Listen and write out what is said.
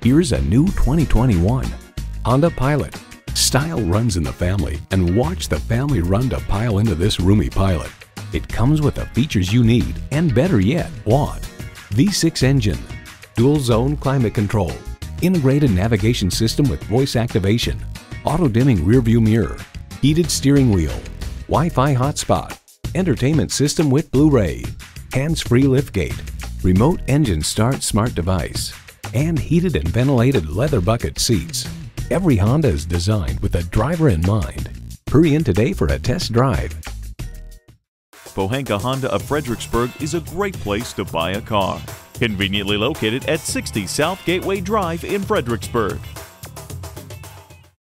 Here's a new 2021 Honda Pilot. Style runs in the family, and watch the family run to pile into this roomy Pilot. It comes with the features you need, and better yet, want. V6 engine, dual zone climate control, integrated navigation system with voice activation, auto dimming rear view mirror, heated steering wheel, Wi-Fi hotspot, entertainment system with Blu-ray, hands-free liftgate, remote engine start smart device, and heated and ventilated leather bucket seats. Every Honda is designed with the driver in mind. Hurry in today for a test drive. Pohanka Honda of Fredericksburg is a great place to buy a car. Conveniently located at 60 South Gateway Drive in Fredericksburg.